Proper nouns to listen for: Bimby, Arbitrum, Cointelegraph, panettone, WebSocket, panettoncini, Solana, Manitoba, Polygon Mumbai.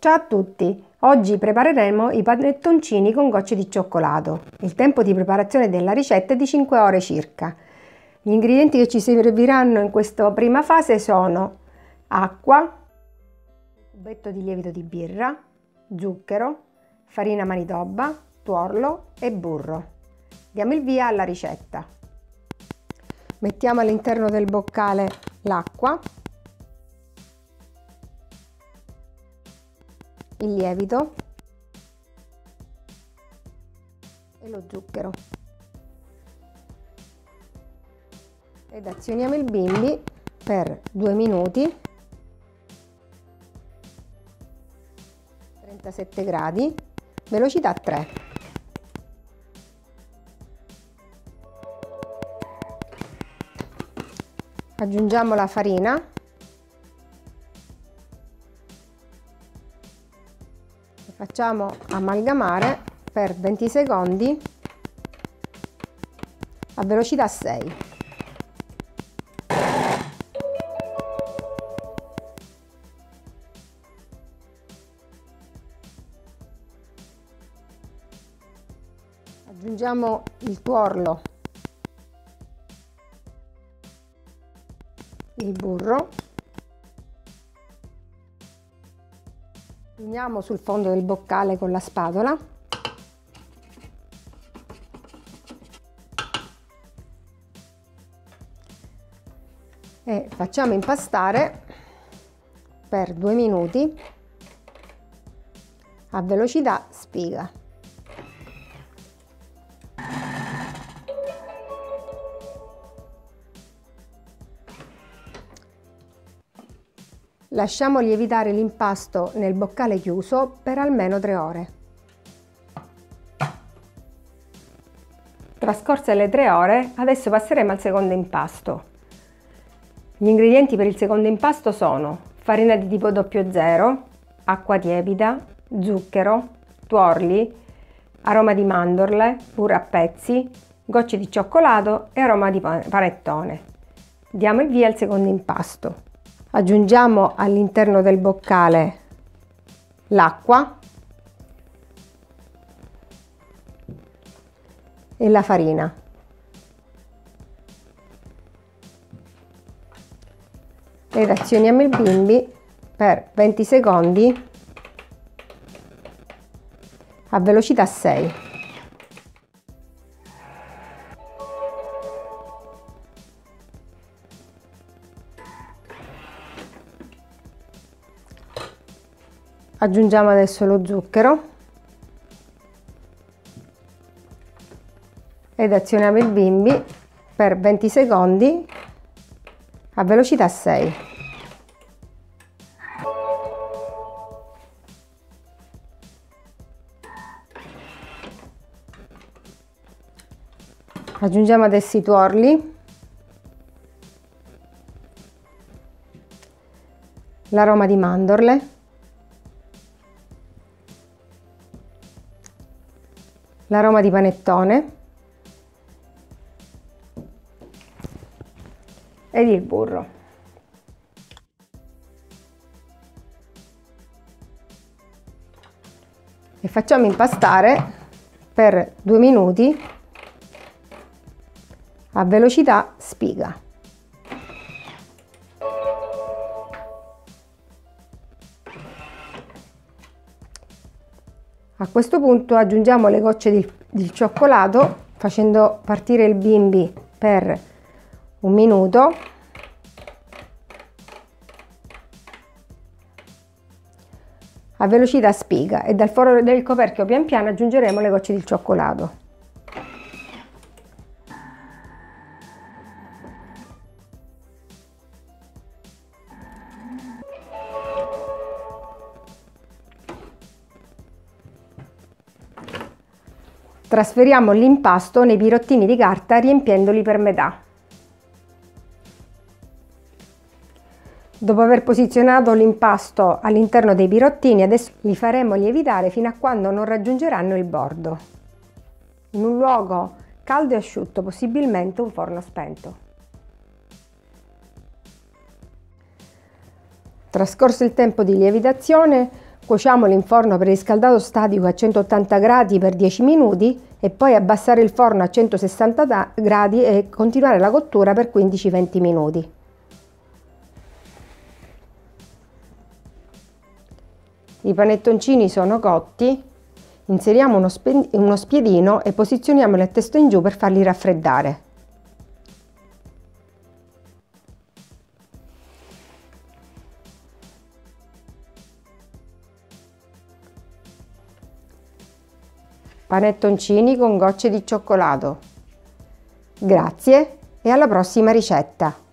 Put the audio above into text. Ciao a tutti! Oggi prepareremo i panettoncini con gocce di cioccolato. Il tempo di preparazione della ricetta è di 5 ore circa. Gli ingredienti che ci serviranno in questa prima fase sono acqua, un cubetto di lievito di birra, zucchero, farina Manitoba, tuorlo e burro. Diamo il via alla ricetta. Mettiamo all'interno del boccale l'acqua, il lievito e lo zucchero ed azioniamo il bimby per 2 minuti 37 gradi, velocità 3. Aggiungiamo la farina e facciamo amalgamare per 20 secondi a velocità 6. Aggiungiamo il tuorlo, il burro, uniamo sul fondo del boccale con la spatola e facciamo impastare per 2 minuti a velocità spiga. Lasciamo lievitare l'impasto nel boccale chiuso per almeno 3 ore. Trascorse le 3 ore, adesso passeremo al secondo impasto. Gli ingredienti per il secondo impasto sono farina di tipo 00, acqua tiepida, zucchero, tuorli, aroma di mandorle, burro a pezzi, gocce di cioccolato e aroma di panettone. Diamo il via al secondo impasto. Aggiungiamo all'interno del boccale l'acqua e la farina. Ed azioniamo il bimby per 20 secondi a velocità 6. Aggiungiamo adesso lo zucchero ed azioniamo il bimby per 20 secondi a velocità 6. Aggiungiamo adesso i tuorli, l'aroma di mandorle, l'aroma di panettone ed il burro. E facciamo impastare per 2 minuti a velocità spiga. A questo punto aggiungiamo le gocce di cioccolato facendo partire il bimby per 1 minuto a velocità spiga e dal foro del coperchio pian piano aggiungeremo le gocce di cioccolato. Trasferiamo l'impasto nei pirottini di carta riempiendoli per metà. Dopo aver posizionato l'impasto all'interno dei pirottini, adesso li faremo lievitare fino a quando non raggiungeranno il bordo. In un luogo caldo e asciutto, possibilmente un forno spento. Trascorso il tempo di lievitazione, Cuociamolo in forno preriscaldato statico a 180 gradi per 10 minuti e poi abbassare il forno a 160 gradi e continuare la cottura per 15-20 minuti. I panettoncini sono cotti, inseriamo uno spiedino e posizioniamoli a testa in giù per farli raffreddare. Panettoncini con gocce di cioccolato. Grazie e alla prossima ricetta!